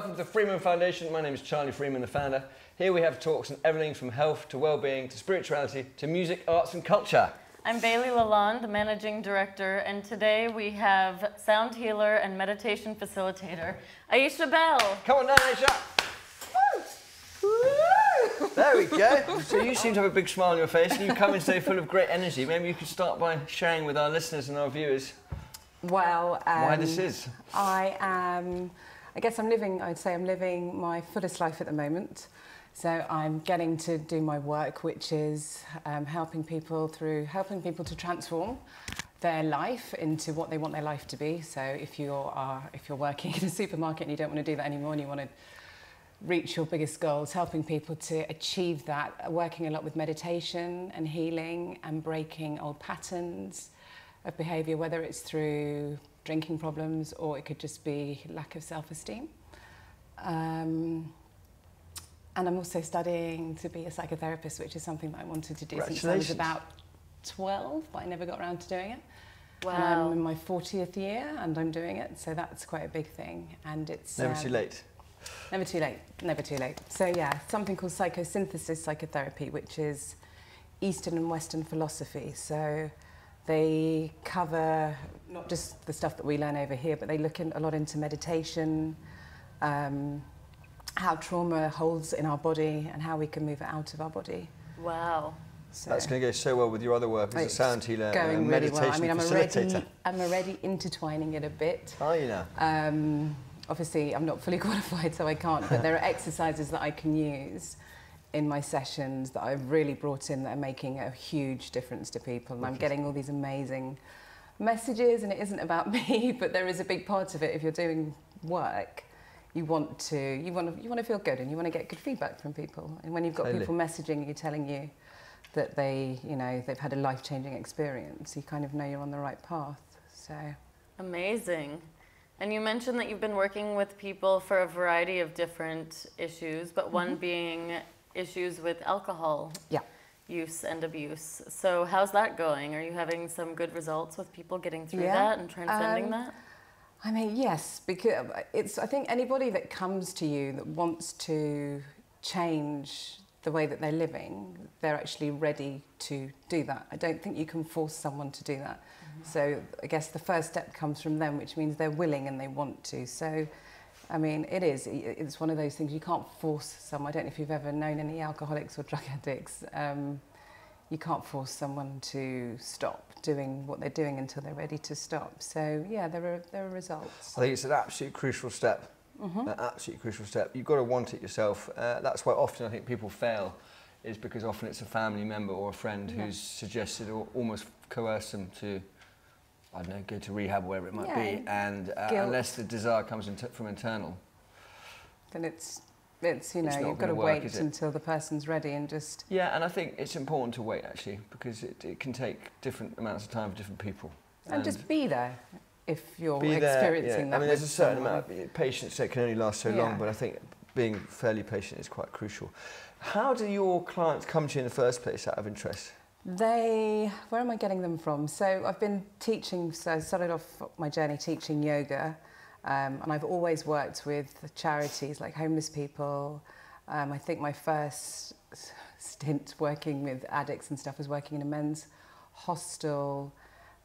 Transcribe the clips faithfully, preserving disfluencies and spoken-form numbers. welcome to the Freeman Foundation. My name is Charlie Freeman, the founder. Here we have talks on everything from health to well-being to spirituality to music, arts and culture. I'm Bailey Lalonde, the managing director, and today we have sound healer and meditation facilitator, Aysha Bell. Come on down, Aysha. There we go. So you seem to have a big smile on your face and you come in today full of great energy. Maybe you could start by sharing with our listeners and our viewers well, um, why this is. I am, I guess I'm living, I'd say I'm living my fullest life at the moment. So I'm getting to do my work, which is um, helping people through, helping people to transform their life into what they want their life to be. So if you are, if you're working in a supermarket and you don't want to do that anymore and you want to reach your biggest goals, helping people to achieve that, working a lot with meditation and healing and breaking old patterns of behaviour, whether it's through drinking problems or it could just be lack of self-esteem. Um, and I'm also studying to be a psychotherapist, which is something that I wanted to do since I was about twelve, but I never got around to doing it. Wow. And I'm in my fortieth year and I'm doing it, so that's quite a big thing. And it's never um, too late. Never too late, never too late. So yeah, something called psychosynthesis psychotherapy, which is Eastern and Western philosophy. So they cover not just the stuff that we learn over here, but they look in, a lot into meditation, um, how trauma holds in our body and how we can move it out of our body. Wow. So that's going to go so well with your other work as a sound healer going and a really meditation well. I mean, I'm facilitator. Already, I'm already intertwining it a bit. Are you now? Um, Obviously, I'm not fully qualified, so I can't, but there are exercises that I can use in my sessions that I've really brought in that are making a huge difference to people. And I'm getting all these amazing messages, and it isn't about me, but there is a big part of it. If you're doing work, you want to, you want to, you want to feel good, and you want to get good feedback from people. And when you've got totally. people messaging you, telling you that they, you know, they've had a life-changing experience, you kind of know you're on the right path, so. Amazing. And you mentioned that you've been working with people for a variety of different issues, but one mm-hmm. being issues with alcohol yeah. use and abuse. So how's that going? Are you having some good results with people getting through yeah. that and transcending um, that? I mean, yes, because it's, I think anybody that comes to you that wants to change the way that they're living, they're actually ready to do that. I don't think you can force someone to do that. So I guess the first step comes from them, which means they're willing and they want to. So, I mean, it is. It's one of those things you can't force someone. I don't know if you've ever known any alcoholics or drug addicts. Um, you can't force someone to stop doing what they're doing until they're ready to stop. So, yeah, there are, there are results. I think it's an absolute crucial step, mm-hmm. an absolute crucial step. You've got to want it yourself. Uh, that's why often I think people fail, is because often it's a family member or a friend yeah. who's suggested or almost coerced them to... I don't know, go to rehab, wherever it might yeah. be, and uh, unless the desire comes in from internal, then it's, it's you know, it's you've got to work, wait until the person's ready and just... Yeah, and I think it's important to wait, actually, because it, it can take different amounts of time for different people. And, and just be there if you're experiencing there, yeah. that. I mean, there's a certain amount of patience that can only last so yeah. long, but I think being fairly patient is quite crucial. How do your clients come to you in the first place, out of interest? They, where am I getting them from? So I've been teaching, so I started off my journey teaching yoga, um, and I've always worked with charities like homeless people. Um, I think my first stint working with addicts and stuff was working in a men's hostel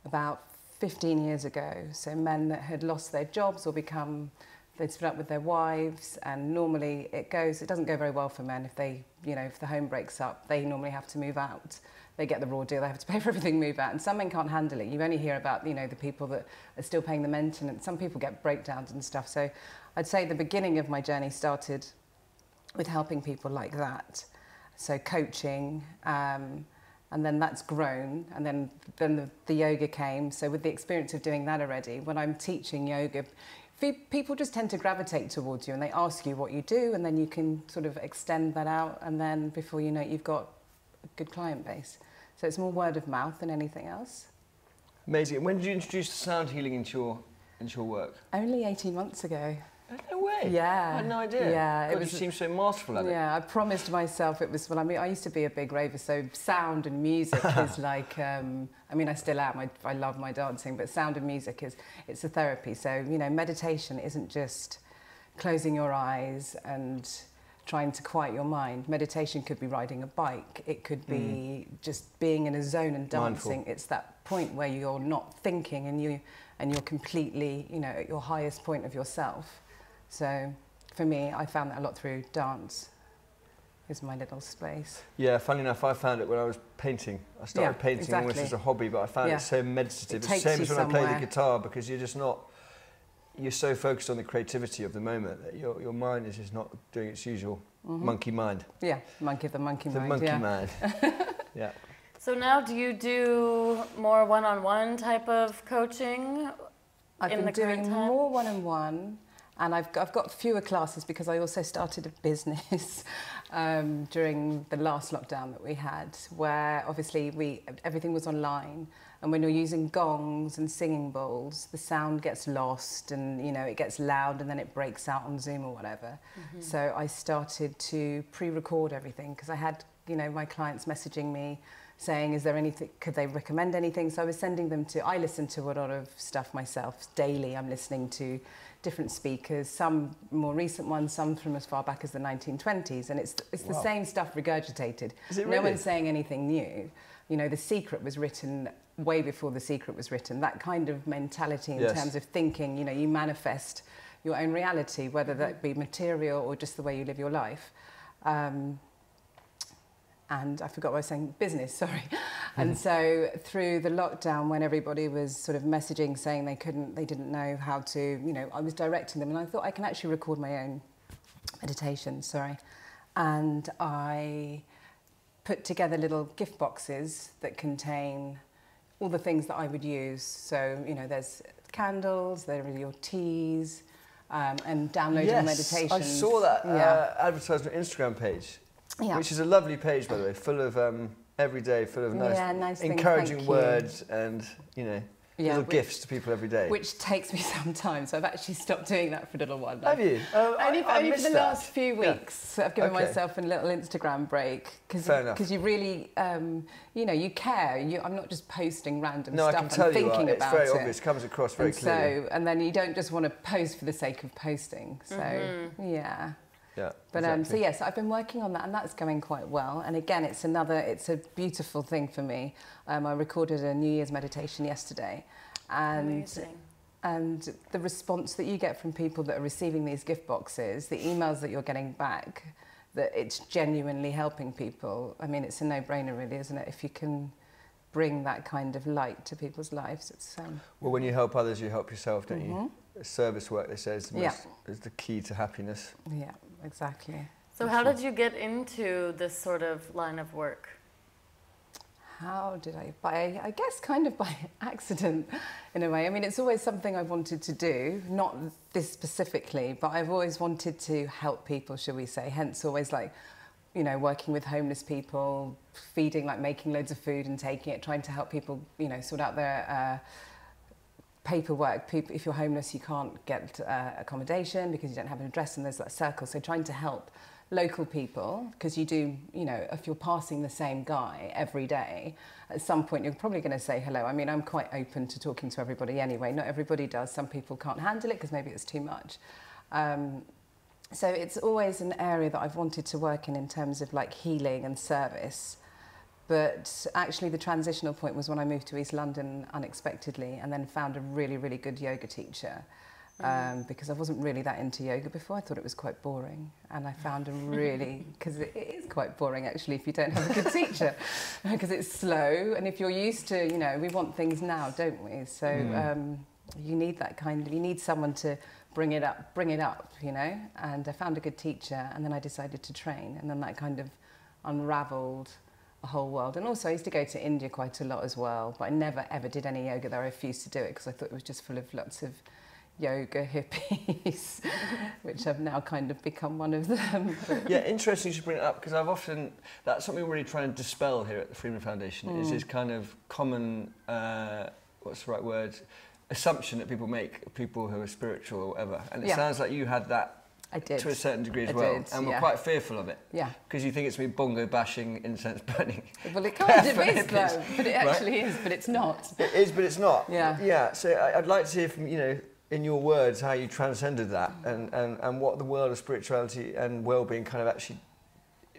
about fifteen years ago. So men that had lost their jobs or become, they'd split up with their wives, and normally it goes, it doesn't go very well for men if they, you know, if the home breaks up, they normally have to move out. They get the raw deal, they have to pay for everything, move out, and some men can't handle it. You only hear about, you know, the people that are still paying the maintenance. Some people get breakdowns and stuff. So I'd say the beginning of my journey started with helping people like that. So coaching, um, and then that's grown, and then, then the, the yoga came. So with the experience of doing that already, when I'm teaching yoga, people just tend to gravitate towards you and they ask you what you do, and then you can sort of extend that out, and then before you know it, you've got a good client base. So it's more word of mouth than anything else. Amazing. When did you introduce the sound healing into your, into your work? Only eighteen months ago. No way. Yeah. I had no idea. Yeah. God, it was, you seem so masterful at it. Yeah, I promised myself it was, well, I mean, I used to be a big raver, so sound and music is like, um, I mean, I still am, I, I love my dancing, but sound and music is, it's a therapy. So, you know, meditation isn't just closing your eyes and trying to quiet your mind. Meditation could be riding a bike. It could be mm. just being in a zone and dancing. Mindful. It's that point where you're not thinking and you and you're completely, you know, at your highest point of yourself. So for me, I found that a lot through dance. Is my little space. Yeah, funny enough, I found it when I was painting. I started yeah, painting exactly. almost as a hobby, but I found yeah. it so meditative. It it's the same as when somewhere. I play the guitar, because you're just not, you're so focused on the creativity of the moment that your, your mind is just not doing its usual mm-hmm. monkey mind. Yeah, monkey, the monkey the mind. The monkey yeah. mind. yeah. So now do you do more one-on-one type of coaching? I've in been the doing time? more one-on-one. And I've got, I've got fewer classes because I also started a business um, during the last lockdown that we had, where obviously we everything was online, and when you're using gongs and singing bowls, the sound gets lost, and you know it gets loud, and then it breaks out on Zoom or whatever. Mm-hmm. So I started to pre-record everything because I had you know my clients messaging me saying, is there anything, could they recommend anything? So I was sending them to, I listen to a lot of stuff myself daily. I'm listening to different speakers, some more recent ones, some from as far back as the nineteen twenties. And it's, it's wow. the same stuff regurgitated. Is it really? No one's saying anything new. You know, The Secret was written way before The Secret was written. That kind of mentality in yes. terms of thinking, you know, you manifest your own reality, whether that be material or just the way you live your life. Um, And I forgot what I was saying, business, sorry. And so through the lockdown, when everybody was sort of messaging, saying they couldn't, they didn't know how to, you know, I was directing them, and I thought I can actually record my own meditation, sorry. And I put together little gift boxes that contain all the things that I would use. So, you know, there's candles, there are your teas, um, and downloading yes, meditations. I saw that yeah. uh, advertised on the Instagram page. Yeah. Which is a lovely page, by the way, full of um, every day, full of nice, yeah, nice encouraging thing, words you. and, you know, yeah, little which, gifts to people every day. Which takes me some time, so I've actually stopped doing that for a little while. Have you? Um, only I, I only for the that. last few weeks. Yeah. I've given okay. myself a little Instagram break. Cause, Fair enough. Because you really, um, you know, you care. You, I'm not just posting random no, stuff. No, I can tell I'm you thinking are. about It's very it. obvious. It comes across very and clearly. So, and then you don't just want to post for the sake of posting. So, mm-hmm. yeah. Yeah, but exactly. um, so yes, I've been working on that, and that's going quite well. And again, it's another, it's a beautiful thing for me. Um, I recorded a New Year's meditation yesterday, and Amazing. and the response that you get from people that are receiving these gift boxes, the emails that you're getting back, that it's genuinely helping people. I mean, it's a no-brainer, really, isn't it? If you can bring that kind of light to people's lives, it's um, well. When you help others, you help yourself, don't mm-hmm. you? Service work, they say, is the, most, yeah. is the key to happiness. Yeah. Exactly. So how did you get into this sort of line of work? How did I? By, I guess kind of by accident in a way. I mean, it's always something I've wanted to do, not this specifically, but I've always wanted to help people, shall we say, hence always like, you know, working with homeless people, feeding, like making loads of food and taking it, trying to help people, you know, sort out their... Uh, paperwork. People, if you're homeless, you can't get uh, accommodation because you don't have an address, and there's that circle. So trying to help local people, because you do, you know, if you're passing the same guy every day, at some point you're probably going to say hello. I mean, I'm quite open to talking to everybody anyway. Not everybody does. Some people can't handle it because maybe it's too much. Um, so it's always an area that I've wanted to work in in terms of like healing and service. But actually the transitional point was when I moved to East London unexpectedly, and then found a really, really good yoga teacher. Mm. Um, because I wasn't really that into yoga before. I thought it was quite boring. And I found a really... Because it is quite boring, actually, if you don't have a good teacher. Because it's slow. And if you're used to, you know, we want things now, don't we? So mm. um, you need that kind of... You need someone to bring it up, bring it up, you know? And I found a good teacher, and then I decided to train. And then that kind of unravelled... whole world. And also I used to go to India quite a lot as well, but I never ever did any yoga there. I refused to do it because I thought it was just full of lots of yoga hippies, which I've now kind of become one of them. Yeah, interesting you should bring it up, because I've often, that's something we're really trying to dispel here at the Freeman Foundation, mm. is this kind of common, uh, what's the right word, assumption that people make of people who are spiritual or whatever. And it yeah. sounds like you had that I did. To a certain degree as I well, did, and we're yeah. quite fearful of it. Yeah. Because you think it's going to be bongo bashing, incense burning. Well, it kind of is, though, but it actually right? is, but it's not. It is, but it's not. Yeah. Yeah, so I'd like to hear from, you know, in your words, how you transcended that, and, and, and what the world of spirituality and well-being kind of actually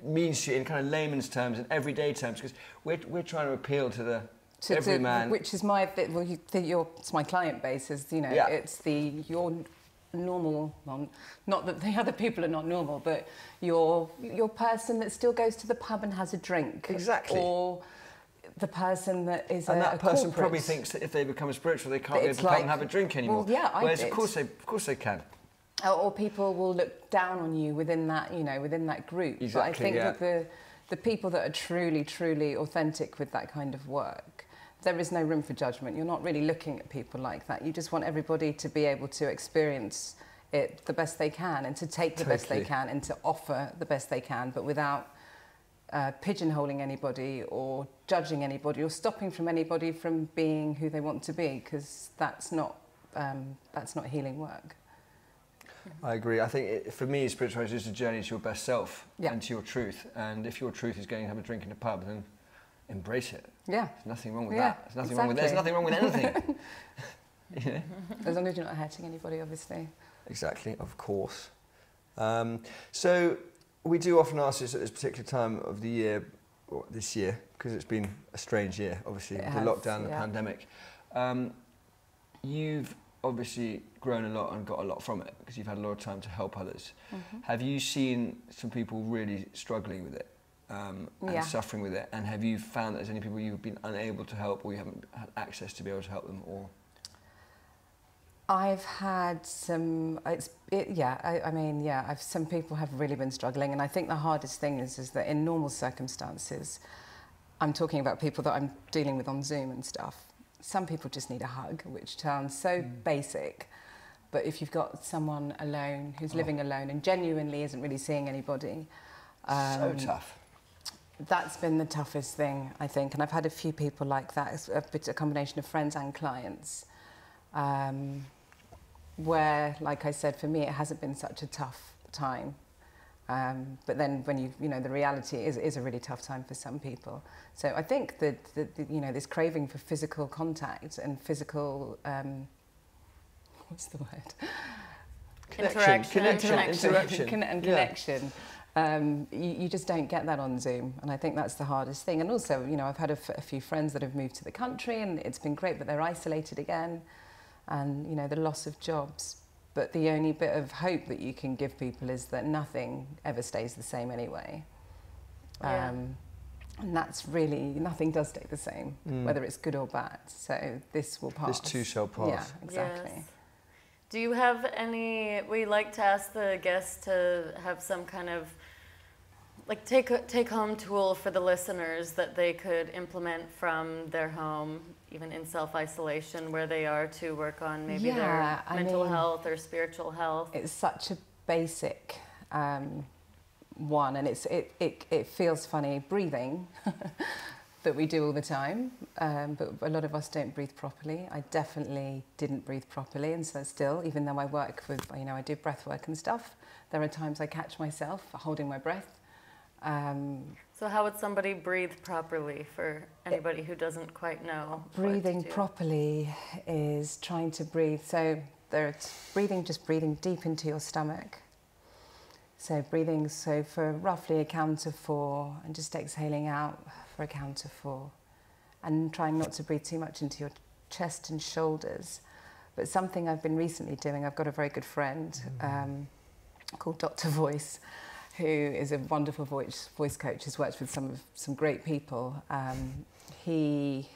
means to you in kind of layman's terms and everyday terms, because we're, we're trying to appeal to the to, every to, man. Which is my, well, you, the, your, it's my client base, is, you know, yeah. it's the, your normal, well, not that the other people are not normal, but your, your person that still goes to the pub and has a drink. Exactly. Or the person that is and a, that a person corporate. Probably thinks that if they become spiritual, they can't go to the pub and have a drink anymore. Well, yeah, I Whereas did. of course they, of course they can. Or, or people will look down on you within that, you know, within that group. Exactly, but I think yeah. that the the people that are truly, truly authentic with that kind of work, there is no room for judgment. You're not really looking at people like that. You just want everybody to be able to experience it the best they can, and to take the totally. best they can, and to offer the best they can, but without Uh, pigeonholing anybody or judging anybody or stopping from anybody from being who they want to be, because that's not um, that's not healing work. I agree. I think it, for me, spirituality is a journey to your best self yeah. and to your truth. And if your truth is going to have a drink in a pub, then embrace it. Yeah, there's nothing wrong with yeah, that. There's nothing exactly. wrong with there's nothing wrong with anything. You know? As long as you're not hurting anybody, obviously. Exactly, of course. Um, so. We do often ask this at this particular time of the year, or this year, because it's been a strange year, obviously, with the lockdown, yeah. the pandemic. Um, you've obviously grown a lot and got a lot from it, because you've had a lot of time to help others. Mm-hmm. Have you seen some people really struggling with it um, and yeah. suffering with it? And have you found that there's any people you've been unable to help, or you haven't had access to be able to help them? Or I've had some, it's, it, yeah, I, I mean, yeah, I've, some people have really been struggling, and I think the hardest thing is, is that in normal circumstances, I'm talking about people that I'm dealing with on Zoom and stuff, some people just need a hug, which sounds so mm. basic, but if you've got someone alone who's oh. living alone and genuinely isn't really seeing anybody. Um, so tough. That's been the toughest thing, I think, and I've had a few people like that, it's a, bit, a combination of friends and clients. Um, where, like I said, for me it hasn't been such a tough time, um, but then when you, you know, the reality is, is a really tough time for some people. So I think that, that, that you know, this craving for physical contact and physical, um, what's the word? Connection. Interaction. Connection. Connection. Interaction. Con and connection. Yeah. Um, you, you just don't get that on Zoom, and I think that's the hardest thing. And also, you know, I've had a, f a few friends that have moved to the country, and it's been great, but they're isolated again. And, you know, the loss of jobs. But the only bit of hope that you can give people is that nothing ever stays the same anyway. Yeah. Um, and that's really, nothing does stay the same, mm. whether it's good or bad. So this will pass. This too shall pass. Yeah, exactly. Yes. Do you have any, we like to ask the guests to have some kind of, like, take, take home tool for the listeners that they could implement from their home, even in self-isolation, where they are, to work on maybe yeah, their I mental mean, health or spiritual health? It's such a basic um, one, and it's, it, it, it feels funny, breathing, that we do all the time, um, but a lot of us don't breathe properly. I definitely didn't breathe properly, and so still, even though I work with, you know, I do breath work and stuff, there are times I catch myself holding my breath. Um, so how would somebody breathe properly for anybody who doesn't quite know? Breathing properly is trying to breathe. So there's breathing, just breathing deep into your stomach. So breathing, so for roughly a count of four, and just exhaling out for a count of four, and trying not to breathe too much into your chest and shoulders. But something I've been recently doing, I've got a very good friend um, called Doctor Voice, who is a wonderful voice, voice coach, who's worked with some, some great people. Um, he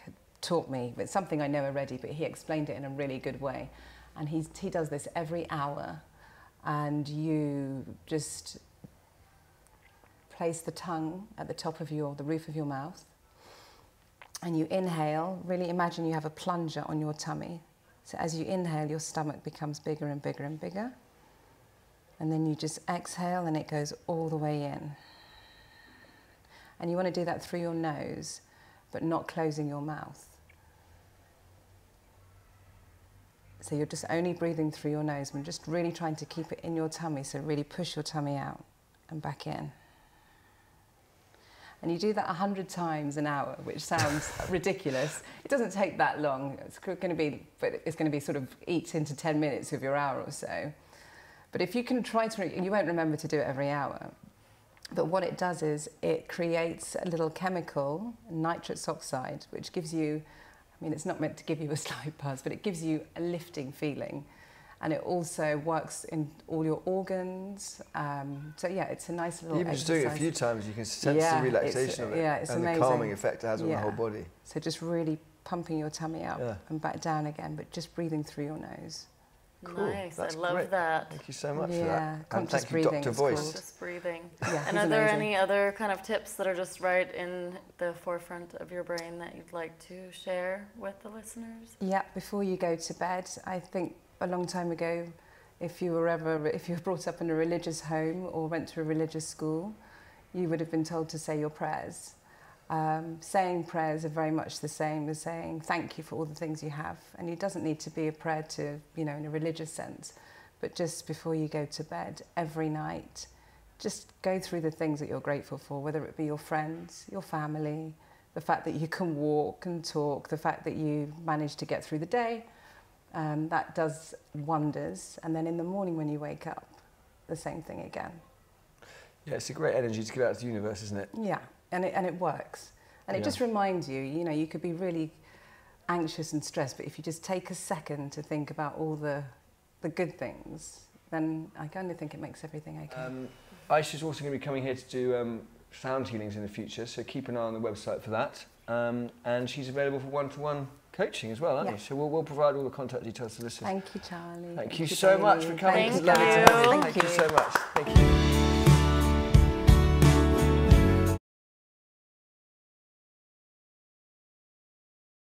taught me, it's something I know already, but he explained it in a really good way. And he's, he does this every hour, and you just place the tongue at the top of your, the roof of your mouth, and you inhale, really imagine you have a plunger on your tummy. So as you inhale, your stomach becomes bigger and bigger and bigger. And then you just exhale, and it goes all the way in. And you want to do that through your nose, but not closing your mouth. So you're just only breathing through your nose, and just really trying to keep it in your tummy, so really push your tummy out and back in. and you do that a hundred times an hour, which sounds ridiculous. It doesn't take that long. It's going to be, but it's going to be sort of eats into ten minutes of your hour or so. But if you can try to, you won't remember to do it every hour. But what it does is it creates a little chemical, nitrous oxide, which gives you, I mean, it's not meant to give you a slight buzz, but it gives you a lifting feeling. And it also works in all your organs. Um, so, yeah, it's a nice little Even exercise. Even just doing it a few times, you can sense yeah, the relaxation of it yeah, it's and amazing. The calming effect it has on yeah. the whole body. So just really pumping your tummy up yeah. and back down again, but just breathing through your nose. Cool. Nice, That's I love great. that. Thank you so much yeah. for that. Conscious and thank you, Doctor Voice. Conscious breathing. Yeah, and are amazing. there any other kind of tips that are just right in the forefront of your brain that you'd like to share with the listeners? Yeah, before you go to bed, I think a long time ago, if you were ever, if you were brought up in a religious home or went to a religious school, you would have been told to say your prayers. Um, saying prayers are very much the same as saying thank you for all the things you have, and it doesn't need to be a prayer to, you know, in a religious sense, but just before you go to bed every night, just go through the things that you're grateful for, whether it be your friends, your family, the fact that you can walk and talk, the fact that you managed to get through the day. Um, that does wonders. And then in the morning when you wake up, the same thing again. Yeah, it's a great energy to give out to the universe, isn't it? Yeah. And it, and it works. And it yeah. just reminds you, you know, you could be really anxious and stressed, but if you just take a second to think about all the, the good things, then I kind of think it makes everything okay. Um, Aisha's also going to be coming here to do um, sound healings in the future, so keep an eye on the website for that. Um, and she's available for one-to-one coaching as well, aren't yeah. you? So we'll, we'll provide all the contact details to listeners. Thank you, Charlie. Thank, Thank you, you so much for coming. Thank you. Thank, Thank you so much. Thank you.